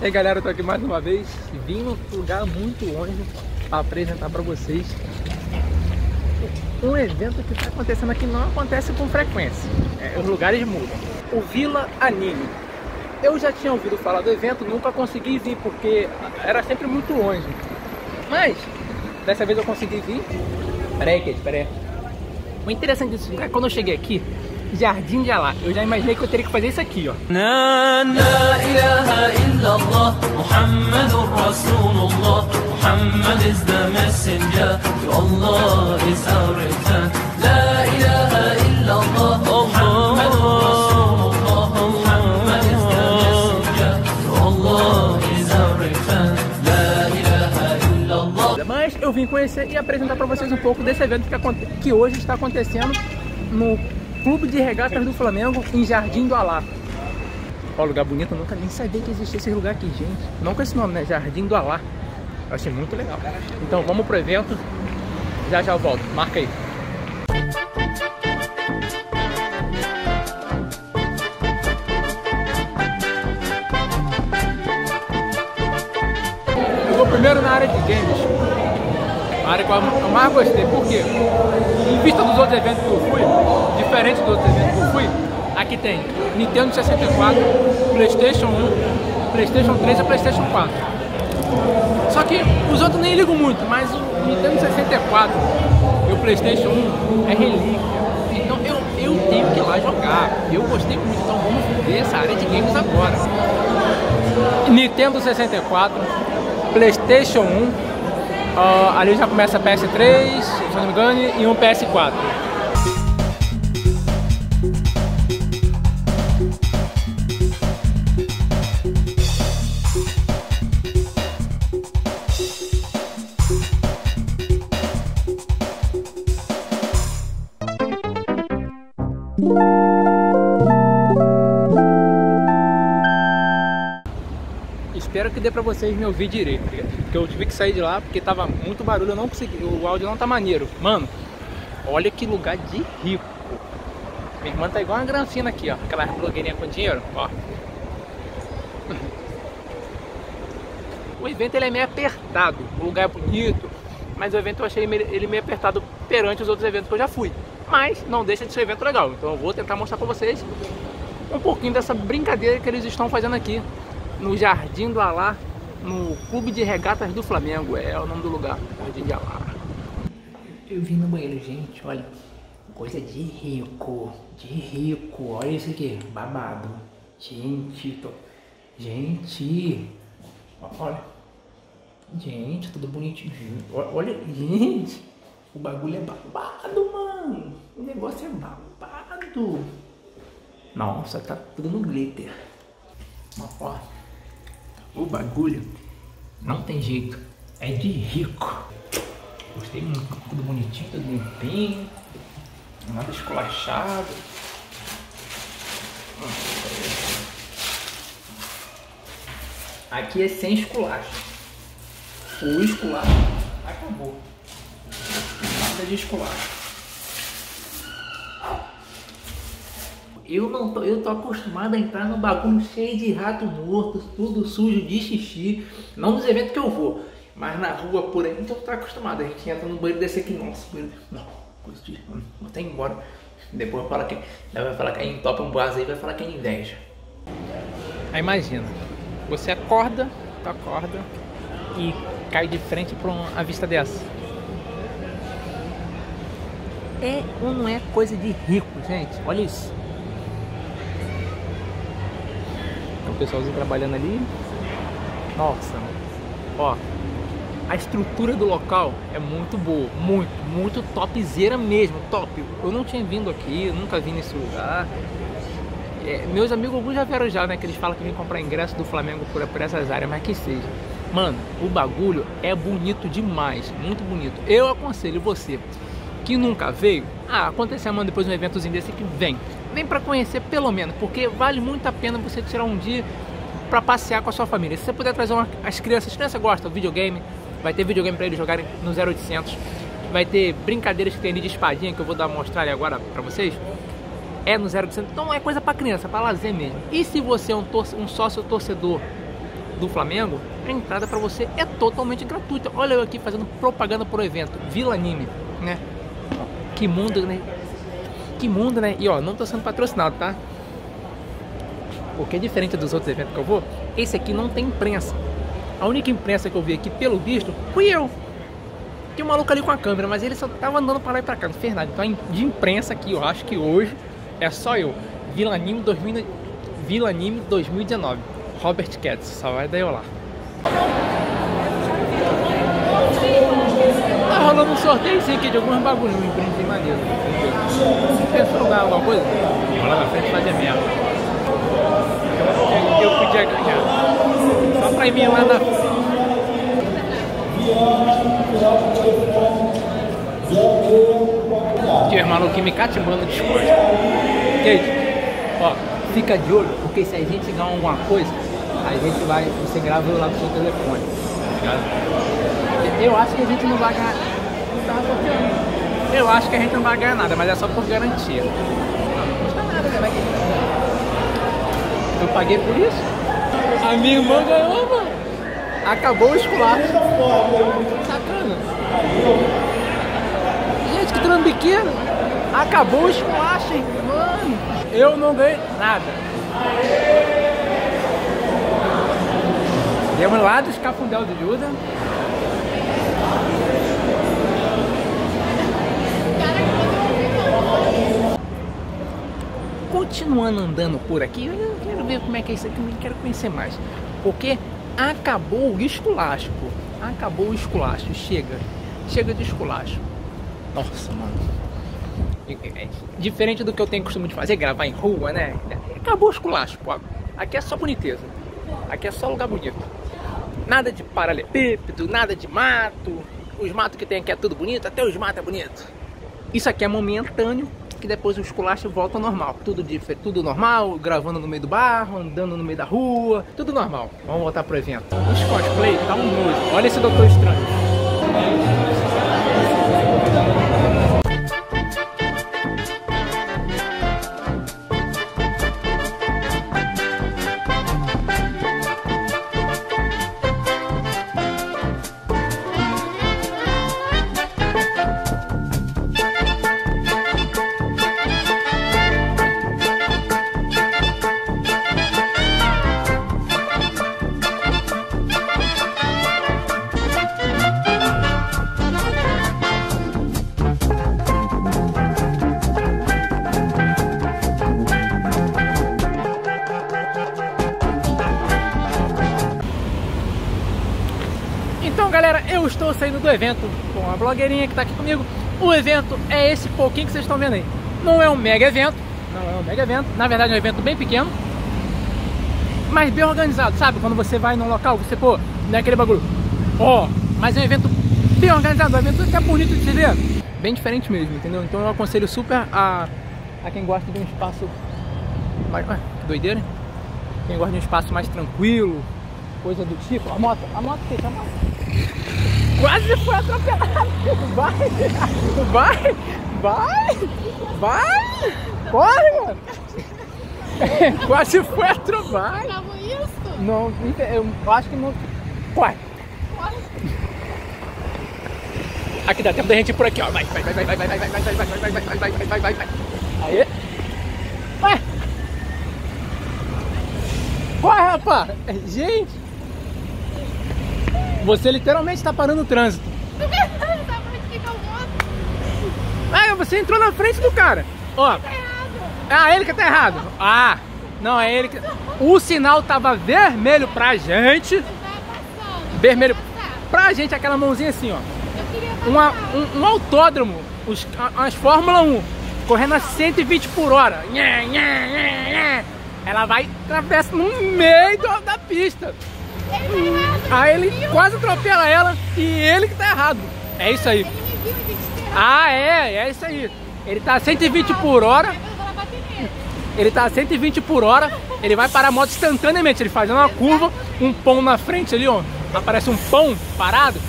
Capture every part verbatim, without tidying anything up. E aí galera, eu tô aqui mais uma vez, vim num lugar muito longe para apresentar para vocês um evento que está acontecendo aqui, não acontece com frequência, é, os lugares mudam. O Vila Anime. Eu já tinha ouvido falar do evento, nunca consegui vir porque era sempre muito longe, mas dessa vez eu consegui vir. Pera aí, Kate, pera aí. O interessante disso é que quando eu cheguei aqui, Jardim de Alah, eu já imaginei que eu teria que fazer isso aqui, ó. Mas eu vim conhecer e apresentar para vocês um pouco desse evento que, que hoje está acontecendo no Clube de Regatas do Flamengo, em Jardim do Alah. Ó, lugar bonito, eu nunca nem sabia que existia esse lugar aqui, gente. Não com esse nome, né? Jardim do Alah. Eu achei muito legal. Então vamos pro evento. Já já eu volto. Marca aí. Eu vou primeiro na área de games. A área que eu mais gostei. Por quê? Em vista dos outros eventos que eu fui, diferente do outro evento que eu fui, aqui tem Nintendo sessenta e quatro, Playstation um, Playstation três e Playstation quatro. Só que os outros nem ligam muito, mas o Nintendo sessenta e quatro e o Playstation um é relíquia. Então eu, eu tenho que ir lá jogar. Eu gostei muito, então vamos ver essa área de games agora. Nintendo sessenta e quatro, Playstation um, uh, ali já começa a P S três, se não me engano, e um P S quatro. Espero que dê pra vocês me ouvir direito, porque eu tive que sair de lá porque tava muito barulho, eu não consegui, o áudio não tá maneiro. Mano, olha que lugar de rico. Minha irmã tá igual uma granfina aqui, ó, aquela blogueirinha com dinheiro, ó. O evento ele é meio apertado, o lugar é bonito, mas o evento eu achei ele meio apertado perante os outros eventos que eu já fui. Mas não deixa de ser um evento legal, então eu vou tentar mostrar pra vocês um pouquinho dessa brincadeira que eles estão fazendo aqui no Jardim do Alah, no Clube de Regatas do Flamengo, é o nome do lugar, Jardim de Alah. Eu vim no banheiro, gente, olha, coisa de rico, de rico, olha isso aqui, babado, gente, tô... gente, olha, gente, tudo bonitinho, olha, gente, o bagulho é babado, mano, o negócio é babado, nossa, tá tudo no glitter. Ó, o bagulho não tem jeito, é de rico. Gostei muito, tudo bonitinho, tudo limpinho, nada esculachado. Aqui é sem esculacho. O esculacho acabou. Nada de esculacho. Eu não tô, eu tô acostumado a entrar num bagulho cheio de rato morto, tudo sujo de xixi. Não nos eventos que eu vou, mas na rua por aí, então eu tô acostumado. A gente entra no banheiro desse aqui, nossa, não, coisa de... vou até ir embora. Depois vai falar que vai falar que é entopa um boaz aí, vai falar que é inveja. Aí imagina, você acorda, tu acorda e cai de frente pra uma vista dessa. É ou não é coisa de rico, gente? Olha isso. O pessoalzinho trabalhando ali, nossa, ó, a estrutura do local é muito boa, muito, muito topzera mesmo, top. Eu não tinha vindo aqui, nunca vim nesse lugar. É, meus amigos, alguns já vieram já, né, que eles falam que vêm comprar ingresso do Flamengo por, por essas áreas, mas que seja. Mano, o bagulho é bonito demais, muito bonito. Eu aconselho você que nunca veio, ah, acontecer amanhã depois de um eventozinho desse que vem. Vem para conhecer pelo menos, porque vale muito a pena você tirar um dia para passear com a sua família. Se você puder trazer uma, as crianças, as crianças gostam de videogame, vai ter videogame para eles jogarem no zero oitocentos, vai ter brincadeiras que tem ali de espadinha, que eu vou dar mostrar ali agora para vocês, é no zero oitocentos, então é coisa para criança, para lazer mesmo. E se você é um, torce, um sócio torcedor do Flamengo, a entrada para você é totalmente gratuita. Olha eu aqui fazendo propaganda pro evento, Vila Anime, né? Que mundo, né? Que mundo, né? E ó, não tô sendo patrocinado, tá? Porque é diferente dos outros eventos que eu vou, esse aqui não tem imprensa. A única imprensa que eu vi aqui, pelo visto, fui eu. Tem um maluco ali com a câmera, mas ele só tava andando para lá e para cá, não fez nada. Então de imprensa aqui, eu acho que hoje é só eu. Vila Anime, dois mil... Vila Anime dois mil e dezenove. Robert Kedson, só vai daí lá. Tá rolando um sorteio sim aqui de algumas bagulhos, um empreendimento maneiro. Pensou em alguma coisa? Lá na frente fazer merda. Eu podia ganhar. Só pra mim lá na frente. Tinha um maluquinho me catimbando no Discord. Gente, ó, fica de olho, porque se a gente ganhar alguma coisa, a gente vai, você grava lá no seu telefone, tá ligado? Eu acho que a gente não vai ganhar, eu acho que a gente não vai ganhar nada, mas é só por garantia. Não custa nada, né? Eu paguei por isso. A minha irmã ganhou, mano. Acabou o esculacho. Sacana. Gente, que trambiqueiro. Acabou o esculacho, hein? Mano. Eu não ganhei nada. Viemos lá do escafundel do Juda. Continuando andando por aqui, eu quero ver como é que é isso aqui, eu quero conhecer mais. Porque acabou o esculacho, pô. Acabou o esculacho, chega. Chega de esculacho. Nossa, mano. Diferente do que eu tenho costume de fazer, gravar em rua, né? Acabou o esculacho, pô. Aqui é só boniteza. Aqui é só lugar bonito. Nada de paralelepípedo, nada de mato. Os matos que tem aqui é tudo bonito, até os matos é bonito. Isso aqui é momentâneo, que depois o esculacho volta ao normal. Tudo, tudo normal, gravando no meio do barro, andando no meio da rua, tudo normal. Vamos voltar pro evento. Os cosplay tá um nojo. Olha esse doutor estranho. Galera, eu estou saindo do evento com a blogueirinha que está aqui comigo. O evento é esse pouquinho que vocês estão vendo aí. Não é um mega evento, não é um mega evento. Na verdade é um evento bem pequeno, mas bem organizado, sabe? Quando você vai num local, você pô, não é aquele bagulho. Ó, oh, mas é um evento bem organizado, um evento até bonito de se ver. Bem diferente mesmo, entendeu? Então eu aconselho super a, a quem gosta de um espaço... Vai, vai, que doideira, hein? Quem gosta de um espaço mais tranquilo, coisa do tipo. A moto, a moto tem, a moto. Quase foi atropelado! Vai! Vai! Vai! Vai! Corre, mano! Quase foi atropelado! Não, isso? Não, eu acho que não. Corre! Corre! Aqui dá tempo da gente ir por aqui, ó. Vai, vai, vai, vai, vai, vai, vai, vai, vai, vai, vai, vai, vai, vai, vai, vai, vai. Aê! Vai! Corre, rapaz! Gente! Você literalmente está parando o trânsito. Ah, você entrou na frente do cara. Ó. Tá errado. Ah, ele que tá errado. Ah, não, é ele que... O sinal tava vermelho pra gente. Eu tava passando. Vermelho pra gente, aquela mãozinha assim, ó. Eu queria passar. Uma, um, um autódromo, os, as Fórmula um, correndo a cento e vinte por hora. Ela vai, atravessa no meio da pista. Ele tá errado, aí ele, ele quase atropela ela e ele que tá errado. É isso aí. Ele me viu, ele tá errado. Ah, é, é isso aí. Ele tá a cento e vinte por hora. Ele tá a cento e vinte por hora. Ele vai parar a moto instantaneamente. Ele faz uma curva, um pão na frente ali, ó. Aparece um pão parado.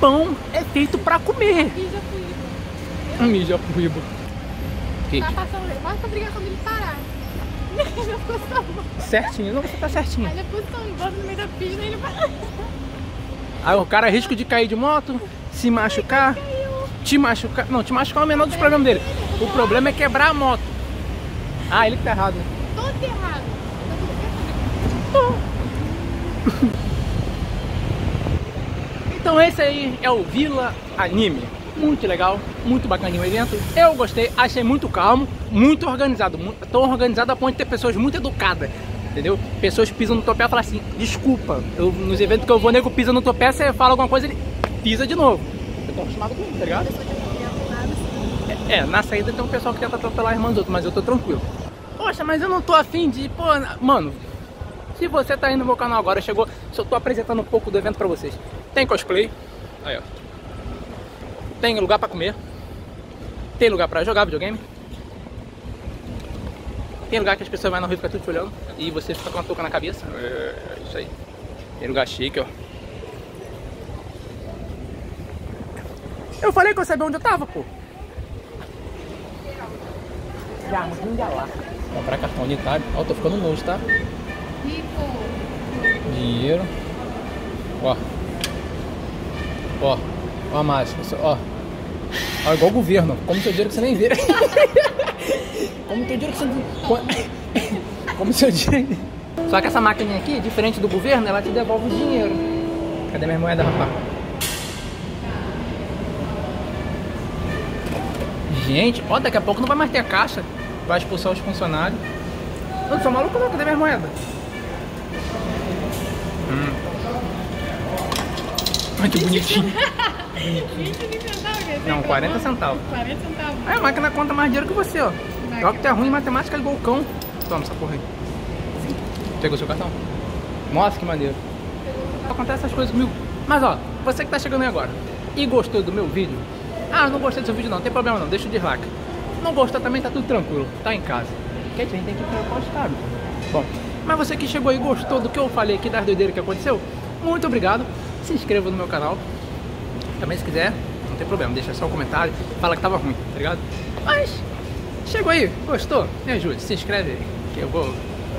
Pão é feito pra comer. Mijapuíba. Mijapuíba. Tá passando, basta a obrigação dele parar. Ele acustou. Certinho, não, você tá certinho. Ele acustou, bota no meio da pista e ele vai. Aí o cara risco de cair de moto, se machucar, te machucar. Não, te machucar é o menor dos problemas dele. O problema é quebrar a moto. Ah, ele que tá errado. Tô errado. Então esse aí é o Vila Anime. Muito legal, muito bacaninho o evento. Eu gostei, achei muito calmo, muito organizado. Tão organizado a ponto de ter pessoas muito educadas, entendeu? Pessoas pisam no teu pé e falam assim, desculpa. Eu, nos eventos que eu vou, nego pisa no teu pé, você fala alguma coisa, ele pisa de novo. Eu tô acostumado com isso, tá ligado? É, é, na saída tem um pessoal que tenta atropelar a irmã dos outros, mas eu tô tranquilo. Poxa, mas eu não tô afim de... Pô, mano... Se você tá indo no meu canal agora, chegou... Só tô apresentando um pouco do evento pra vocês. Tem cosplay. Aí, ó. Tem lugar pra comer. Tem lugar pra jogar videogame. Tem lugar que as pessoas vão na rua e ficam tudo te olhando. E você fica com uma touca na cabeça. É isso aí. Tem lugar chique, ó. Eu falei que eu sabia onde eu tava, pô. Jardim de Alah. Comprar cartão unitário. Ó, tô ficando longe, tá? Rico. Dinheiro. Ó. Ó. Ó a máscara, ó. Ó, igual o governo. Como seu dinheiro que você nem vê. Como seu dinheiro que você... Como seu dinheiro... Só que essa maquininha aqui, diferente do governo, ela te devolve o dinheiro. Cadê minha moeda, rapaz? Gente, ó, daqui a pouco não vai mais ter caixa. Vai expulsar os funcionários. Eu sou maluco, não. Cadê minha moeda? Hum. Ai, que bonitinho. vinte centavos, não, quarenta centavos. quarenta centavos. Aí a máquina conta mais dinheiro que você, ó. Pior que tu é ruim em matemática, ligou o cão. Toma essa porra aí. Sim. Pegou seu cartão? Nossa, que maneiro. Acontece essas coisas comigo. Mas ó, você que tá chegando aí agora e gostou do meu vídeo. Ah, não gostei do seu vídeo não, não tem problema não, deixa o dislike. Não gostou também, tá tudo tranquilo, tá em casa. Porque a gente tem que colocar os caras. Bom, mas você que chegou aí e gostou do que eu falei aqui, das doideiras que aconteceu, muito obrigado. Se inscreva no meu canal. Também se quiser, não tem problema, deixa só um comentário, fala que tava ruim, tá ligado? Mas, chegou aí, gostou? Me ajude, se inscreve aí, que eu vou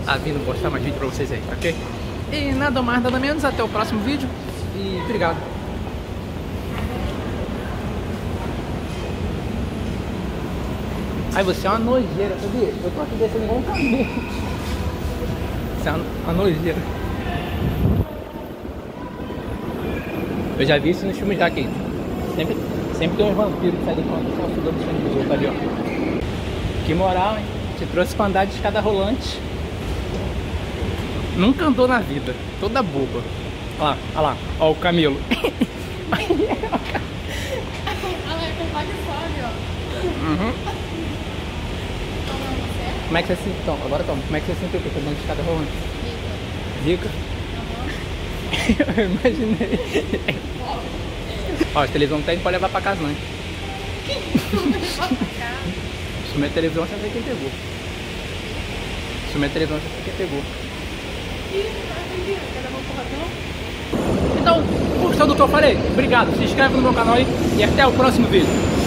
tá vindo postar mais vídeo pra vocês aí, ok? E nada mais, nada menos, até o próximo vídeo e obrigado. Ai, você é uma nojeira, sabia? Eu tô aqui descendo igual um caminho. Você é uma, uma nojeira. Eu já vi isso nos filmes daqui. Sempre, sempre tem uns vampiros que saem do canto, só sugando o sangue dos outros ali, ó. Que moral, hein? Te trouxe pra andar de escada rolante. Nunca andou na vida. Toda boba. Olha lá, olha lá. Ó o Camilo. Olha lá, é compadre Fábio, ó. Uhum. Como é que você se... Então, agora toma. Como é que você sentiu que eu tô andando de escada rolante? Rica. Rica? Eu imaginei. Ó, a televisão não tem, pode levar pra casa, não. Se minha televisão, você vai ver quem pegou. Se minha televisão, você vai ver quem pegou. Então, gostou do que eu falei? Obrigado, se inscreve no meu canal aí e até o próximo vídeo.